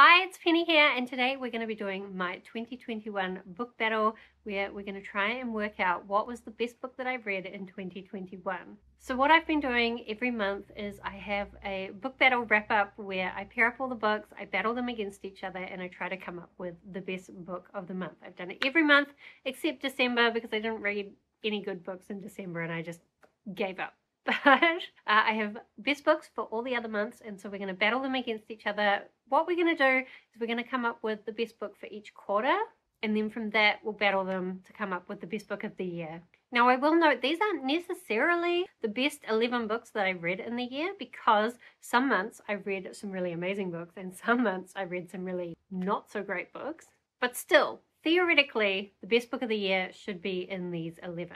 Hi, it's Penny here, and today we're going to be doing my 2021 book battle where we're going to try and work out what was the best book that I've read in 2021. So what I've been doing every month is I have a book battle wrap up where I pair up all the books, I battle them against each other, and I try to come up with the best book of the month. I've done it every month except December because I didn't read any good books in December and I just gave up. But I have best books for all the other months, and so we're going to battle them against each other. What we're going to do is we're going to come up with the best book for each quarter, and then from that we'll battle them to come up with the best book of the year. Now I will note these aren't necessarily the best 11 books that I've read in the year, because some months I've read some really amazing books and some months I've read some really not so great books. But still, theoretically, the best book of the year should be in these 11.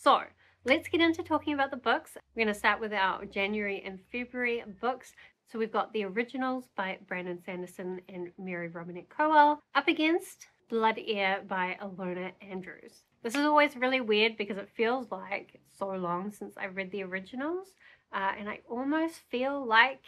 So let's get into talking about the books. We're going to start with our January and February books. So we've got The Originals by Brandon Sanderson and Mary Robinette Kowal up against Blood Heir by Ilona Andrews. This is always really weird because it feels like it's so long since I read The Originals, and I almost feel like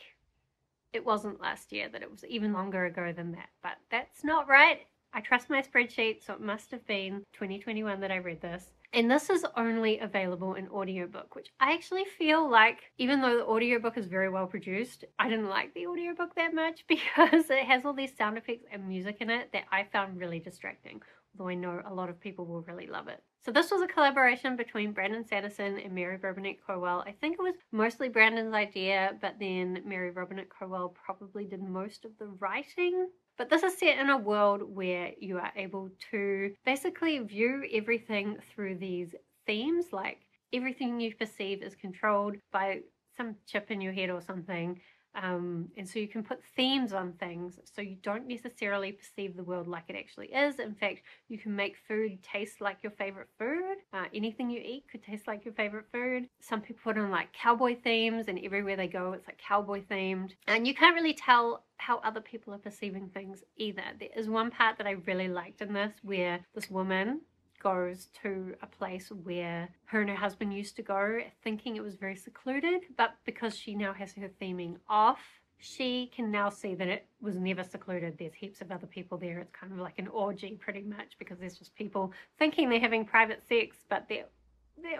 it wasn't last year, that it was even longer ago than that, but that's not right. I trust my spreadsheet, so it must have been 2021 that I read this. And this is only available in audiobook, which I actually feel like, even though the audiobook is very well produced, I didn't like the audiobook that much because it has all these sound effects and music in it that I found really distracting, although I know a lot of people will really love it. So this was a collaboration between Brandon Sanderson and Mary Robinette Kowal. I think it was mostly Brandon's idea, but then Mary Robinette Kowal probably did most of the writing. But this is set in a world where you are able to basically view everything through these themes, like everything you perceive is controlled by some chip in your head or something, and so you can put themes on things so you don't necessarily perceive the world like it actually is. In fact, you can make food taste like your favorite food. Anything you eat could taste like your favorite food. Some people put on like cowboy themes, and everywhere they go it's like cowboy themed, and you can't really tell how other people are perceiving things either. There is one part that I really liked in this where this woman goes to a place where her and her husband used to go, thinking it was very secluded, but because she now has her theming off, she can now see that it was never secluded. There's heaps of other people there. It's kind of like an orgy pretty much, because there's just people thinking they're having private sex, but they're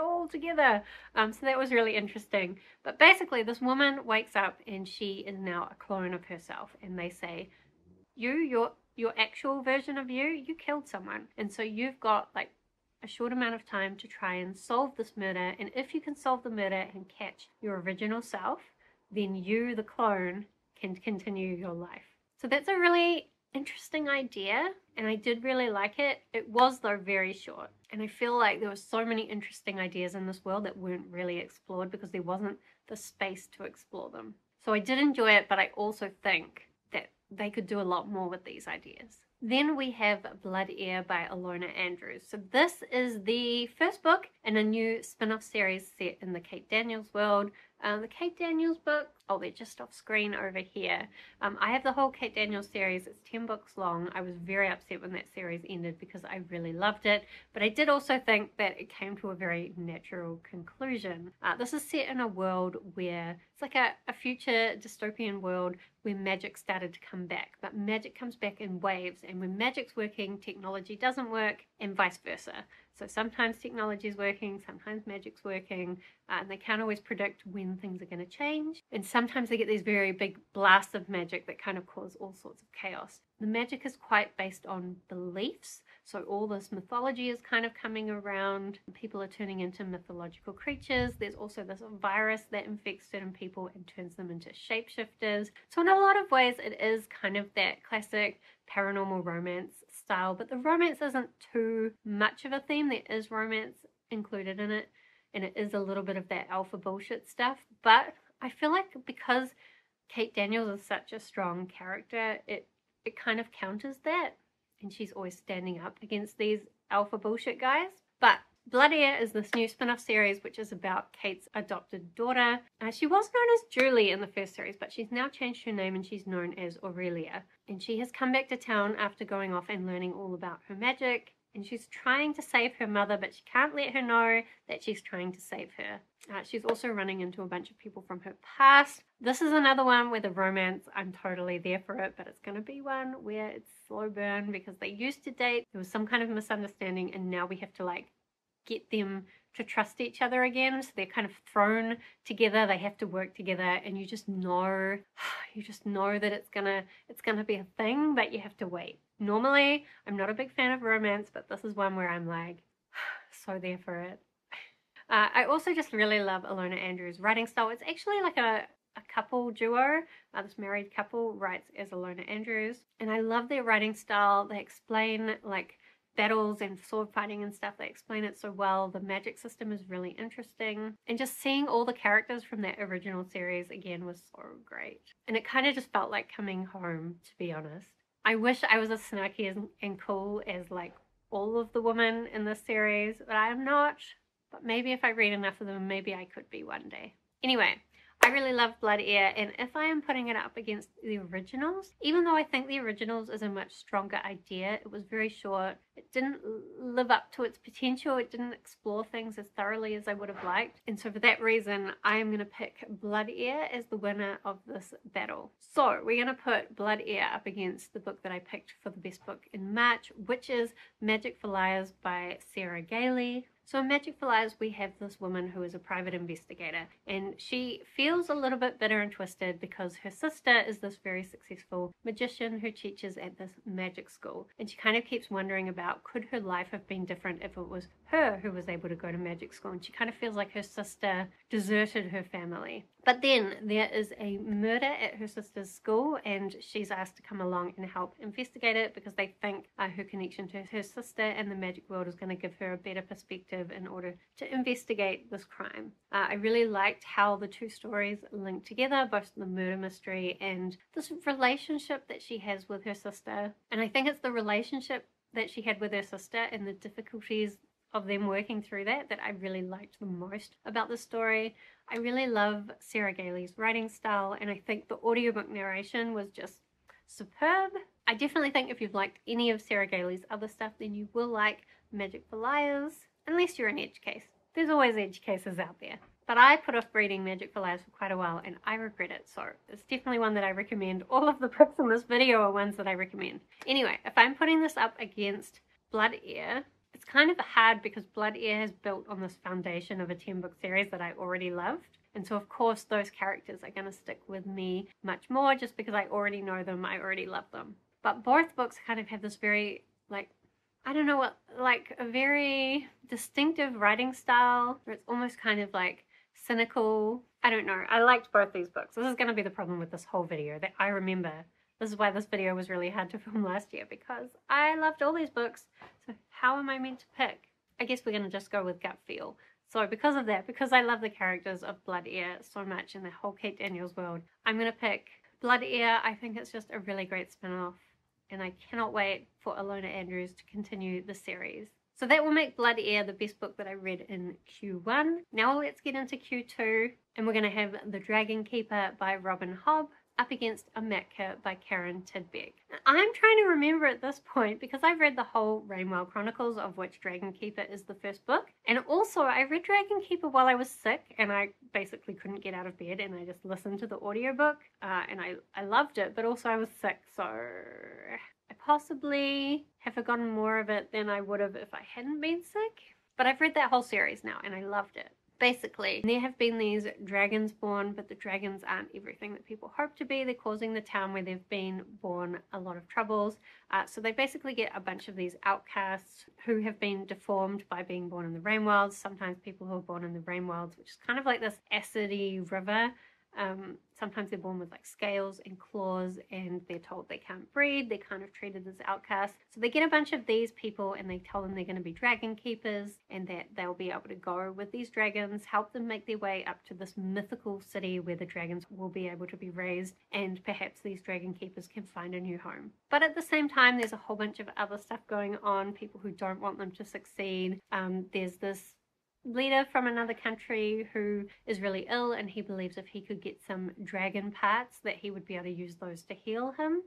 all together. So that was really interesting. But basically this woman wakes up and she is now a clone of herself, and they say, your actual version of you killed someone, and so you've got like a short amount of time to try and solve this murder, and if you can solve the murder and catch your original self, then you, the clone, can continue your life. So that's a really interesting idea, and I did really like it. It was though very short, and I feel like there were so many interesting ideas in this world that weren't really explored because there wasn't the space to explore them. So I did enjoy it, but I also think they could do a lot more with these ideas. Then we have Blood Heir by Ilona Andrews. So this is the first book in a new spin-off series set in the Kate Daniels world. The Kate Daniels book, oh, they're just off screen over here. I have the whole Kate Daniels series. It's 10 books long. I was very upset when that series ended because I really loved it, but I did also think that it came to a very natural conclusion. This is set in a world where it's like a future dystopian world where magic started to come back, but magic comes back in waves, and when magic's working, technology doesn't work, and vice versa. So sometimes technology is working, sometimes magic's working, and they can't always predict when things are going to change. And sometimes they get these very big blasts of magic that kind of cause all sorts of chaos. The magic is quite based on beliefs, so all this mythology is kind of coming around. People are turning into mythological creatures. There's also this virus that infects certain people and turns them into shapeshifters. So in a lot of ways it is kind of that classic paranormal romance style, but the romance isn't too much of a theme. There is romance included in it, and it is a little bit of that alpha bullshit stuff, but I feel like because Kate Daniels is such a strong character, it kind of counters that, and she's always standing up against these alpha bullshit guys. But Blood Heir is this new spin-off series which is about Kate's adopted daughter. She was known as Julie in the first series, but she's now changed her name and she's known as Aurelia. And she has come back to town after going off and learning all about her magic. and she's trying to save her mother, but she can't let her know that she's trying to save her. She's also running into a bunch of people from her past. This is another one where the romance, I'm totally there for it, but it's going to be one where it's slow burn because they used to date, there was some kind of misunderstanding, and now we have to like get them to trust each other again. So they're kind of thrown together, they have to work together, and you just know that it's gonna be a thing, but you have to wait. Normally I'm not a big fan of romance, but this is one where I'm like so there for it. I also just really love Ilona Andrews' writing style. It's actually like a couple duo. This married couple writes as Ilona Andrews, and I love their writing style. They explain like battles and sword fighting and stuff, they explain it so well. The magic system is really interesting, and just seeing all the characters from that original series again was so great, and it kind of just felt like coming home, to be honest. I wish I was as snarky and cool as like all of the women in this series, but I am not, but maybe if I read enough of them, maybe I could be one day. Anyway, I really love Blood Heir, and if I am putting it up against the originals, even though I think the originals is a much stronger idea, it was very short, it didn't live up to its potential, it didn't explore things as thoroughly as I would have liked, and so for that reason I am going to pick Blood Heir as the winner of this battle. So we're going to put Blood Heir up against the book that I picked for the best book in March, which is Magic for Liars by Sarah Gailey. So in Magic for Liars, we have this woman who is a private investigator, and she feels a little bit bitter and twisted because her sister is this very successful magician who teaches at this magic school, and she kind of keeps wondering about could her life have been different if it was her who was able to go to magic school, and she kind of feels like her sister deserted her family. But then there is a murder at her sister's school, and she's asked to come along and help investigate it because they think her connection to her sister and the magic world is going to give her a better perspective in order to investigate this crime. I really liked how the two stories link together, both the murder mystery and this relationship that she has with her sister. And I think it's the relationship that she had with her sister and the difficulties of them working through that I really liked the most about the story. I really love Sarah Gailey's writing style, and I think the audiobook narration was just superb. I definitely think if you've liked any of Sarah Gailey's other stuff, then you will like Magic for Liars, unless you're an edge case. There's always edge cases out there. But I put off reading Magic for Liars for quite a while, and I regret it, so it's definitely one that I recommend. All of the books in this video are ones that I recommend. Anyway, if I'm putting this up against Blood Heir, it's kind of hard because Blood Heir has built on this foundation of a 10-book series that I already loved, and so of course those characters are going to stick with me much more just because I already know them, I already love them. But both books kind of have this very, like, I don't know what, like a very distinctive writing style where it's almost kind of like cynical. I don't know, I liked both these books. This is going to be the problem with this whole video that I remember. This is why this video was really hard to film last year, because I loved all these books, so how am I meant to pick? I guess we're going to just go with gut feel. So because of that, because I love the characters of Blood Heir so much and the whole Kate Daniels world, I'm going to pick Blood Heir. I think it's just a really great spin-off, and I cannot wait for Ilona Andrews to continue the series. So that will make Blood Heir the best book that I read in Q1. Now let's get into Q2, and we're going to have The Dragon Keeper by Robin Hobb up against Amatka by Karen Tidbeck. I'm trying to remember at this point because I've read the whole Rainwell Chronicles, of which Dragon Keeper is the first book, and also I read Dragon Keeper while I was sick and I basically couldn't get out of bed, and I just listened to the audiobook and I loved it, but also I was sick, so I possibly have forgotten more of it than I would have if I hadn't been sick. But I've read that whole series now and I loved it. Basically, there have been these dragons born, but the dragons aren't everything that people hope to be. They're causing the town where they've been born a lot of troubles. So they basically get a bunch of these outcasts who have been deformed by being born in the Rainwilds. Sometimes people who are born in the Rainwilds, which is kind of like this acidy river. Sometimes they're born with like scales and claws, and they're told they can't breed. They're kind of treated as outcasts. So they get a bunch of these people and they tell them they're going to be dragon keepers and that they'll be able to go with these dragons, help them make their way up to this mythical city where the dragons will be able to be raised, and perhaps these dragon keepers can find a new home. But at the same time, there's a whole bunch of other stuff going on, people who don't want them to succeed. There's this leader from another country who is really ill, and he believes if he could get some dragon parts that he would be able to use those to heal him.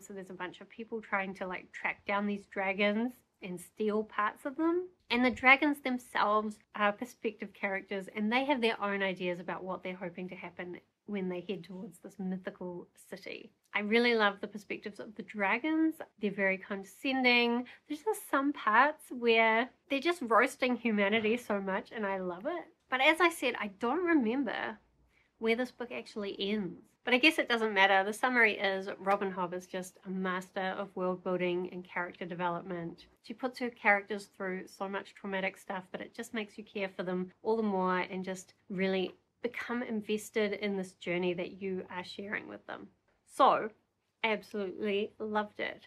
So there's a bunch of people trying to like track down these dragons. and steal parts of them. And the dragons themselves are perspective characters, and they have their own ideas about what they're hoping to happen when they head towards this mythical city. I really love the perspectives of the dragons. They're very condescending. There's just some parts where they're just roasting humanity so much, and I love it. But as I said, I don't remember where this book actually ends. But I guess it doesn't matter. The summary is Robin Hobb is just a master of world building and character development. She puts her characters through so much traumatic stuff, but it just makes you care for them all the more and just really become invested in this journey that you are sharing with them. So, absolutely loved it.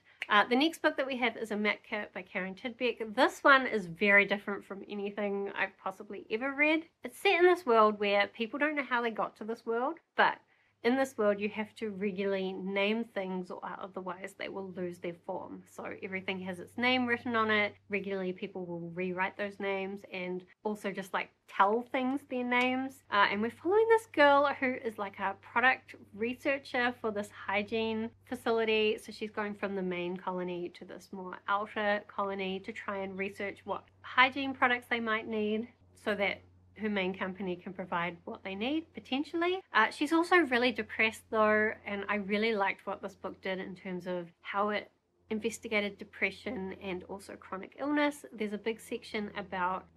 The next book that we have is Amatka by Karen Tidbeck. This one is very different from anything I've possibly ever read. It's set in this world where people don't know how they got to this world, but in this world you have to regularly name things, or otherwise they will lose their form. So everything has its name written on it. Regularly people will rewrite those names and also just like tell things their names. And we're following this girl who is like a product researcher for this hygiene facility. So she's going from the main colony to this more outer colony to try and research what hygiene products they might need so that her main company can provide what they need, potentially. She's also really depressed though, and I really liked what this book did in terms of how it investigated depression and also chronic illness. There's a big section about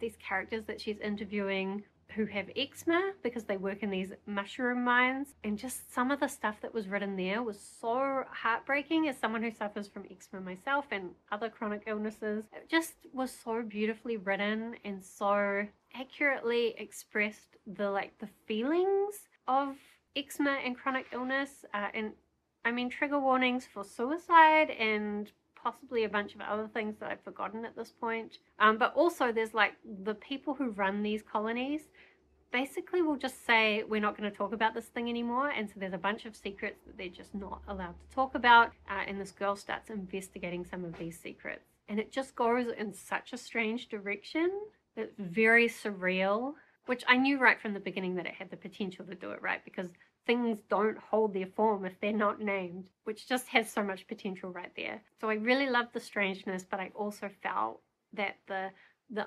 these characters that she's interviewing who have eczema because they work in these mushroom mines, and just some of the stuff that was written there was so heartbreaking. As someone who suffers from eczema myself and other chronic illnesses, it just was so beautifully written and so accurately expressed the feelings of eczema and chronic illness, and I mean trigger warnings for suicide and possibly a bunch of other things that I've forgotten at this point. But also there's like the people who run these colonies basically will just say, we're not going to talk about this thing anymore. And so there's a bunch of secrets that they're just not allowed to talk about. And this girl starts investigating some of these secrets. And it just goes in such a strange direction. It's very surreal, which I knew right from the beginning that it had the potential to do it right, because things don't hold their form if they're not named, which just has so much potential right there. So I really loved the strangeness, but I also felt that the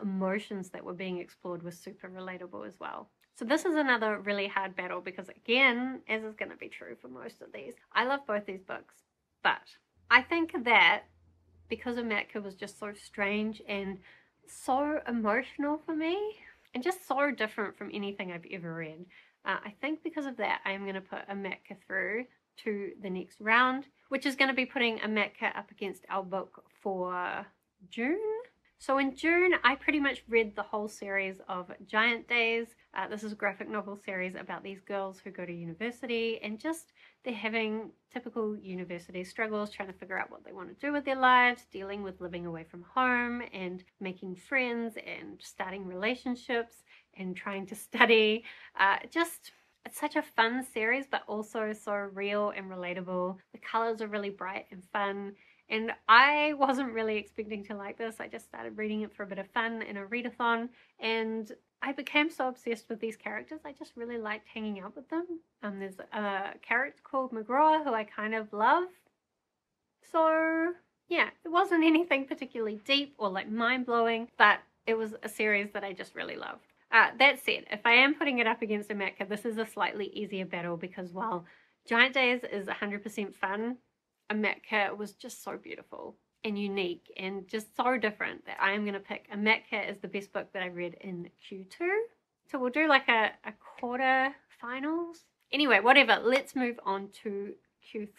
emotions that were being explored were super relatable as well. So this is another really hard battle because, again, as is going to be true for most of these, I love both these books, but I think that because Amatka was just so strange and so emotional for me and just so different from anything I've ever read, I think because of that I'm going to put Amatka through to the next round, which is going to be putting Amatka up against our book for June. So in June I pretty much read the whole series of Giant Days. This is a graphic novel series about these girls who go to university and just they're having typical university struggles, trying to figure out what they want to do with their lives, dealing with living away from home and making friends and starting relationships and trying to study. Just it's such a fun series, but also so real and relatable. The colors are really bright and fun, and I wasn't really expecting to like this. I just started reading it for a bit of fun in a readathon, and I became so obsessed with these characters. I just really liked hanging out with them. There's a character called McGraw who I kind of love. So yeah, it wasn't anything particularly deep or like mind-blowing, but it was a series that I just really loved. That said, if I am putting it up against Amatka, this is a slightly easier battle because while Giant Days is 100% fun, Amatka was just so beautiful and unique and just so different that I am going to pick Amatka as the best book that I read in Q2. So we'll do like a quarter finals. Anyway, whatever, let's move on to Q3.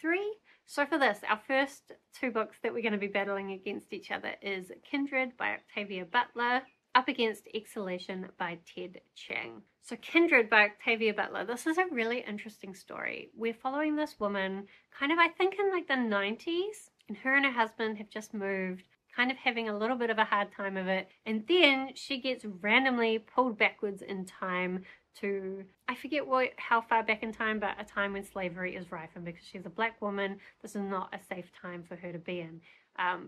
So for this, our first two books that we're going to be battling against each other is Kindred by Octavia Butler up against Exhalation by Ted Chiang. So Kindred by Octavia Butler, this is a really interesting story. We're following this woman kind of, I think, in like the 90s, and her husband have just moved, kind of having a little bit of a hard time of it, and then she gets randomly pulled backwards in time to, I forget what, how far back in time, but a time when slavery is rife, and because she's a black woman, this is not a safe time for her to be in.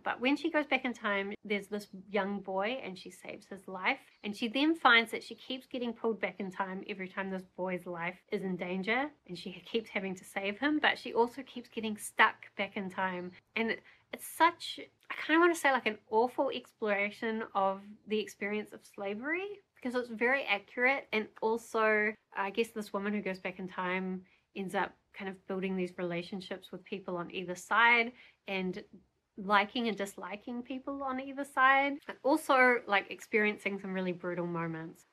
But when she goes back in time, there's this young boy and she saves his life, and she then finds that she keeps getting pulled back in time every time this boy's life is in danger, and she keeps having to save him, but she also keeps getting stuck back in time. And it's such, I kind of want to say, like an awful exploration of the experience of slavery, because it's very accurate. And also I guess this woman who goes back in time ends up kind of building these relationships with people on either side and liking and disliking people on either side, and also like experiencing some really brutal moments.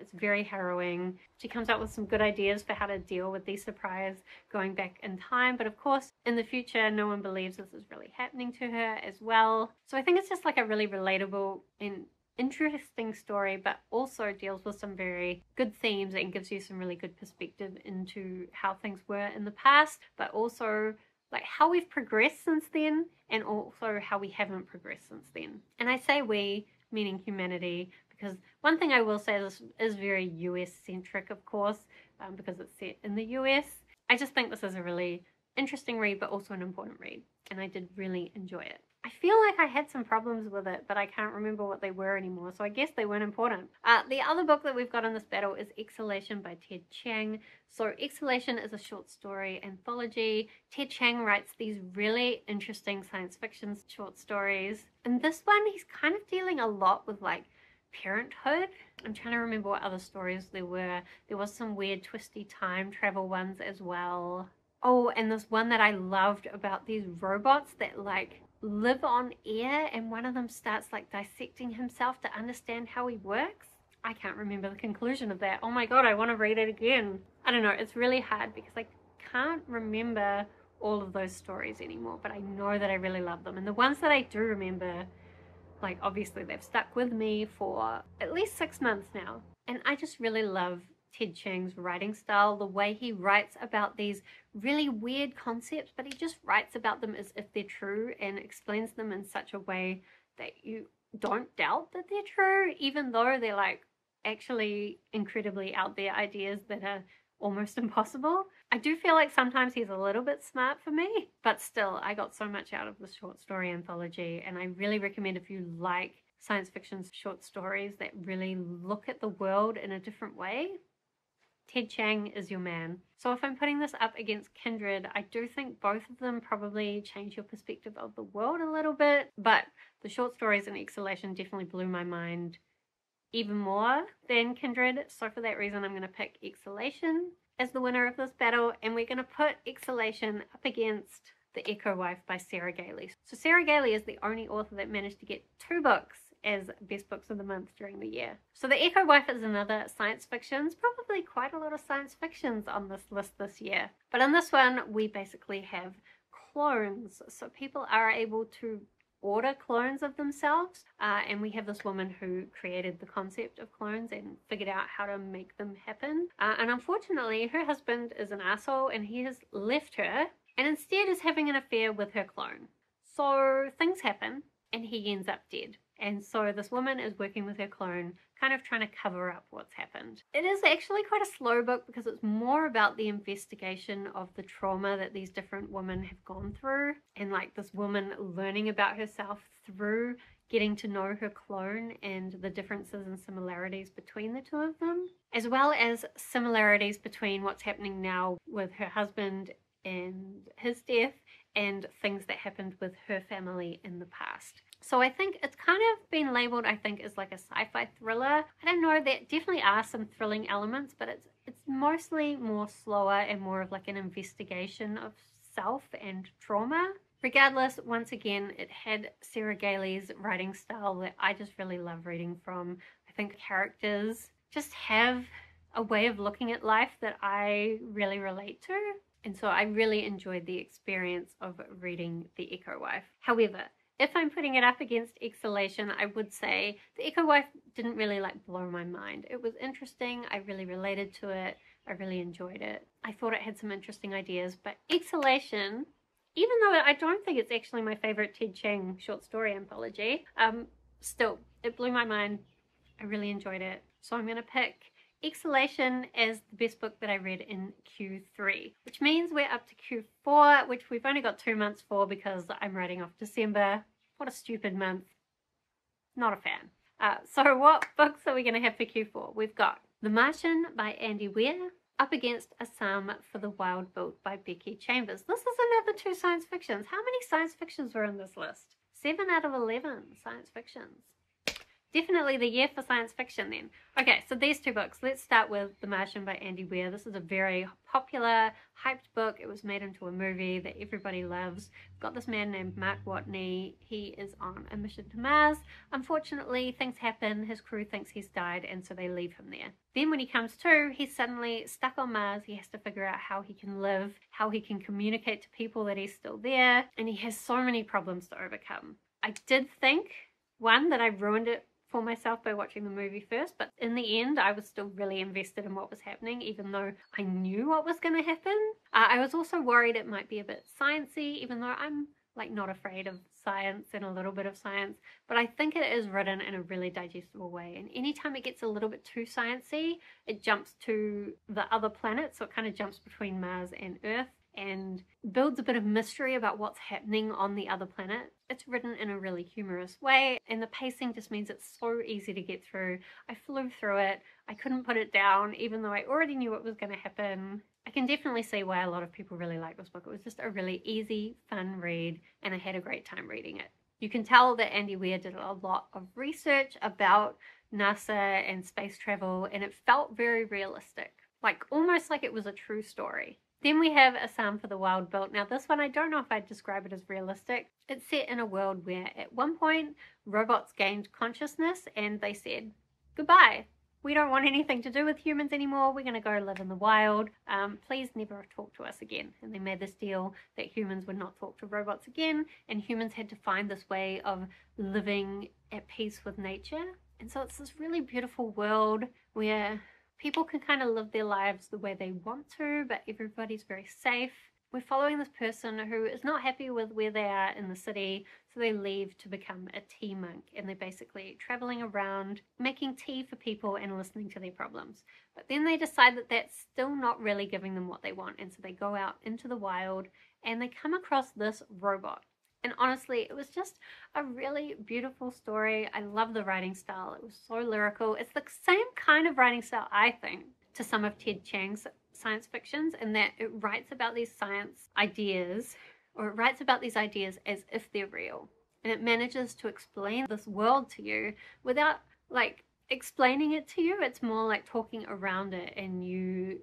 It's very harrowing. She comes up with some good ideas for how to deal with these surprise going back in time, but of course in the future no one believes this is really happening to her as well. So I think it's just like a really relatable and interesting story, but also deals with some very good themes and gives you some really good perspective into how things were in the past, but also like how we've progressed since then, and also how we haven't progressed since then. And I say we, meaning humanity, because one thing I will say, this is very US centric, of course, because it's set in the US. I just think this is a really interesting read, but also an important read, and I did really enjoy it. I feel like I had some problems with it, but I can't remember what they were anymore, so I guess they weren't important. The other book that we've got in this battle is Exhalation by Ted Chiang. So Exhalation is a short story anthology. Ted Chiang writes these really interesting science fiction short stories, and this one he's kind of dealing a lot with like parenthood. I'm trying to remember what other stories there were. There was some weird twisty time travel ones as well. Oh, and this one that I loved about these robots that like live on air, and one of them starts like dissecting himself to understand how he works. I can't remember the conclusion of that. Oh my god, I want to read it again. I don't know, it's really hard because I can't remember all of those stories anymore, but I know that I really love them. And the ones that I do remember, like obviously they've stuck with me for at least 6 months now. And I just really love Ted Chiang's writing style, the way he writes about these really weird concepts, but he just writes about them as if they're true and explains them in such a way that you don't doubt that they're true, even though they're like actually incredibly out there ideas that are almost impossible. I do feel like sometimes he's a little bit smart for me, but still I got so much out of the short story anthology, and I really recommend if you like science fiction short stories that really look at the world in a different way, Ted Chiang is your man. So if I'm putting this up against Kindred, I do think both of them probably change your perspective of the world a little bit, but the short stories in Exhalation definitely blew my mind even more than Kindred. So for that reason, I'm going to pick Exhalation as the winner of this battle, and we're going to put Exhalation up against The Echo Wife by Sarah Gailey. So Sarah Gailey is the only author that managed to get two books as best books of the month during the year. So The Echo Wife is another science fiction. It's probably quite a lot of science fictions on this list this year, but in this one we basically have clones. So people are able to order clones of themselves, and we have this woman who created the concept of clones and figured out how to make them happen, and unfortunately her husband is an asshole and he has left her and instead is having an affair with her clone. So things happen and he ends up dead. And so this woman is working with her clone, kind of trying to cover up what's happened. It is actually quite a slow book because it's more about the investigation of the trauma that these different women have gone through, and like this woman learning about herself through getting to know her clone and the differences and similarities between the two of them, as well as similarities between what's happening now with her husband and his death and things that happened with her family in the past. So I think it's kind of been labeled, I think, as like a sci-fi thriller. I don't know, there definitely are some thrilling elements, but it's mostly more slower and more of like an investigation of self and trauma. Regardless, once again, it had Sarah Gailey's writing style that I just really love reading from. I think characters just have a way of looking at life that I really relate to. And so I really enjoyed the experience of reading The Echo Wife. However, if I'm putting it up against Exhalation, I would say The Echo Wife didn't really like blow my mind. It was interesting, I really related to it, I really enjoyed it. I thought it had some interesting ideas, but Exhalation, even though I don't think it's actually my favorite Ted Chiang short story anthology, still, it blew my mind, I really enjoyed it. So I'm gonna pick Exhalation is the best book that I read in Q3, which means we're up to Q4, which we've only got 2 months for because I'm writing off December. What a stupid month. Not a fan. So what books are we going to have for Q4? We've got The Martian by Andy Weir, up against A Psalm for the Wild-Built by Becky Chambers. This is another two science fictions. How many science fictions were in this list? 7 out of 11 science fictions. Definitely the year for science fiction then. Okay, so these two books. Let's start with The Martian by Andy Weir. This is a very popular, hyped book. It was made into a movie that everybody loves. We've got this man named Mark Watney. He is on a mission to Mars. Unfortunately, things happen. His crew thinks he's died, and so they leave him there. Then when he comes to, he's suddenly stuck on Mars. He has to figure out how he can live, how he can communicate to people that he's still there, and he has so many problems to overcome. I did think, one, that I ruined it for myself by watching the movie first, but in the end I was still really invested in what was happening, even though I knew what was going to happen. I was also worried it might be a bit sciencey, even though I'm like not afraid of science and a little bit of science, but I think it is written in a really digestible way, and anytime it gets a little bit too sciencey, it jumps to the other planet, so it kind of jumps between Mars and Earth and builds a bit of mystery about what's happening on the other planet. It's written in a really humorous way, and the pacing just means it's so easy to get through. I flew through it. I couldn't put it down, even though I already knew what was going to happen. I can definitely see why a lot of people really like this book. It was just a really easy, fun read, and I had a great time reading it. You can tell that Andy Weir did a lot of research about NASA and space travel, and it felt very realistic, like almost like it was a true story. Then we have A Psalm for the Wild-Built. Now this one, I don't know if I'd describe it as realistic. It's set in a world where at one point robots gained consciousness and they said, goodbye. We don't want anything to do with humans anymore. We're going to go live in the wild. Please never talk to us again. And they made this deal that humans would not talk to robots again, and humans had to find this way of living at peace with nature. And so it's this really beautiful world where people can kind of live their lives the way they want to, but everybody's very safe. We're following this person who is not happy with where they are in the city, so they leave to become a tea monk, and they're basically traveling around making tea for people and listening to their problems. But then they decide that that's still not really giving them what they want, and so they go out into the wild and they come across this robot. And honestly, it was just a really beautiful story. I love the writing style. It was so lyrical. It's the same kind of writing style, I think, to some of Ted Chiang's science fictions, in that it writes about these science ideas, or it writes about these ideas as if they're real. And it manages to explain this world to you without, like, explaining it to you. It's more like talking around it, and you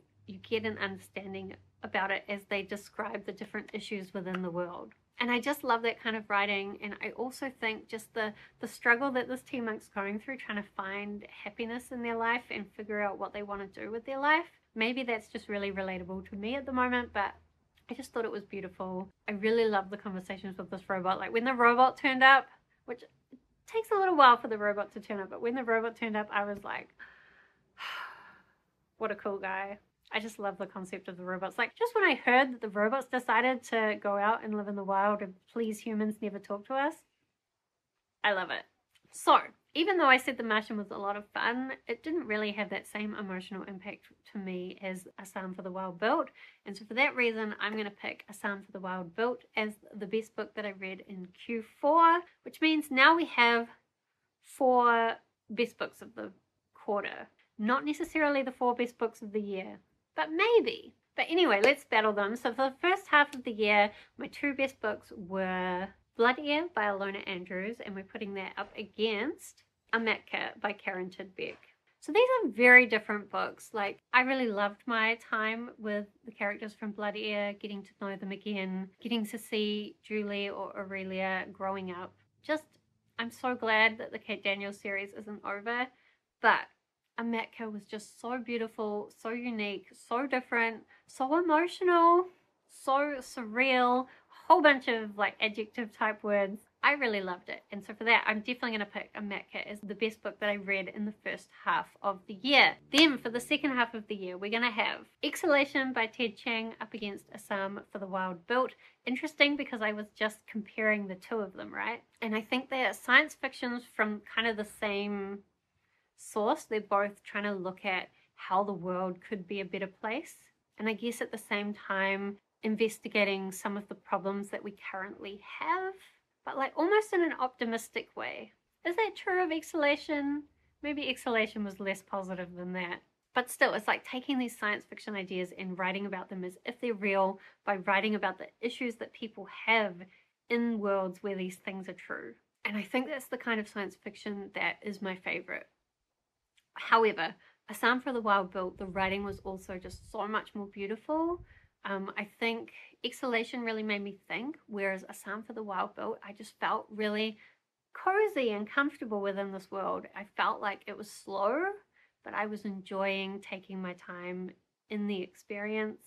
get an understanding about it as they describe the different issues within the world. And I just love that kind of writing, and I also think just the struggle that this tea monk's going through, trying to find happiness in their life and figure out what they want to do with their life. Maybe that's just really relatable to me at the moment, but I just thought it was beautiful. I really love the conversations with this robot. Like when the robot turned up, which it takes a little while for the robot to turn up, but when the robot turned up, I was like, what a cool guy. I just love the concept of the robots. Like, just when I heard that the robots decided to go out and live in the wild and please humans never talk to us, I love it. So, even though I said The Martian was a lot of fun, it didn't really have that same emotional impact to me as A Psalm for the Wild-Built. And so for that reason, I'm going to pick A Psalm for the Wild-Built as the best book that I read in Q4, which means now we have 4 best books of the quarter. Not necessarily the 4 best books of the year, but maybe. But anyway, let's battle them. So for the first half of the year, my 2 best books were Blood Heir by Ilona Andrews, and we're putting that up against Amatka by Karen Tidbeck. So these are very different books. Like, I really loved my time with the characters from Blood Heir, getting to know them again, getting to see Julie or Aurelia growing up. Just, I'm so glad that the Kate Daniels series isn't over, but Amatka was just so beautiful, so unique, so different, so emotional, so surreal, a whole bunch of like adjective type words. I really loved it, and so for that I'm definitely going to pick Amatka as the best book that I read in the first half of the year. Then for the second half of the year, we're going to have Exhalation by Ted Chiang up against A Psalm for the Wild-Built. Interesting, because I was just comparing the two of them, right? And I think they're science fictions from kind of the same source. They're both trying to look at how the world could be a better place, and I guess at the same time investigating some of the problems that we currently have, but like almost in an optimistic way. Is that true of Exhalation? Maybe Exhalation was less positive than that. But still, it's like taking these science fiction ideas and writing about them as if they're real by writing about the issues that people have in worlds where these things are true. And I think that's the kind of science fiction that is my favorite. However, A Psalm for the Wild-Built, the writing was also just so much more beautiful. I think Exhalation really made me think, whereas A Psalm for the Wild-Built, I just felt really cozy and comfortable within this world. I felt like it was slow, but I was enjoying taking my time in the experience.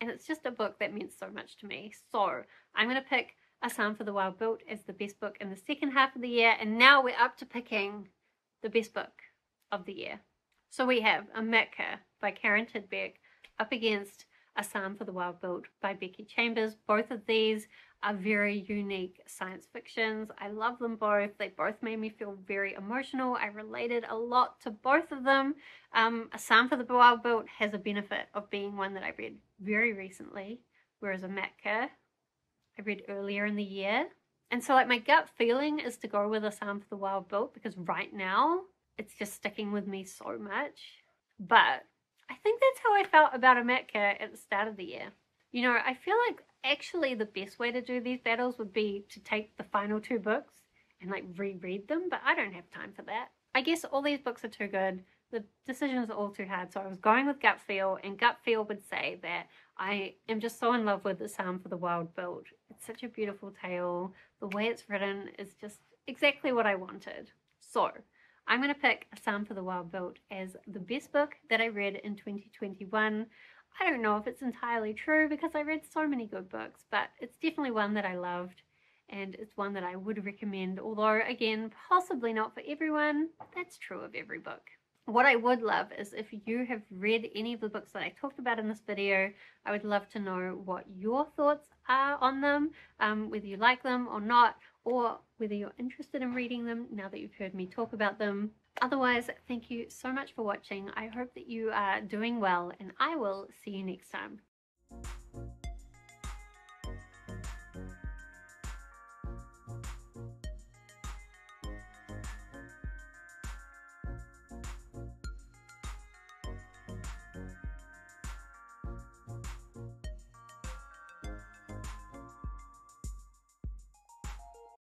And it's just a book that meant so much to me. So I'm going to pick A Psalm for the Wild-Built as the best book in the second half of the year. And now we're up to picking the best book of the year. So we have Amatka by Karen Tidbeck up against A Psalm for the Wild-Built by Becky Chambers. Both of these are very unique science fictions. I love them both. They both made me feel very emotional. I related a lot to both of them. A Psalm for the Wild-Built has a benefit of being one that I read very recently, whereas Amatka I read earlier in the year. And so like my gut feeling is to go with A Psalm for the Wild-Built because right now it's just sticking with me so much. But I think that's how I felt about Amatka at the start of the year. You know, I feel like actually the best way to do these battles would be to take the final two books and like reread them, but I don't have time for that. I guess all these books are too good. The decisions are all too hard, so I was going with gut feel, and gut feel would say that I am just so in love with A Psalm for the Wild-Built. It's such a beautiful tale. The way it's written is just exactly what I wanted. So I'm going to pick A Psalm for the Wild-Built as the best book that I read in 2021. I don't know if it's entirely true because I read so many good books, but it's definitely one that I loved, and it's one that I would recommend, although again, possibly not for everyone. That's true of every book. What I would love is if you have read any of the books that I talked about in this video, I would love to know what your thoughts are on them, whether you like them or not, or whether you're interested in reading them now that you've heard me talk about them. Otherwise, thank you so much for watching. I hope that you are doing well, and I will see you next time.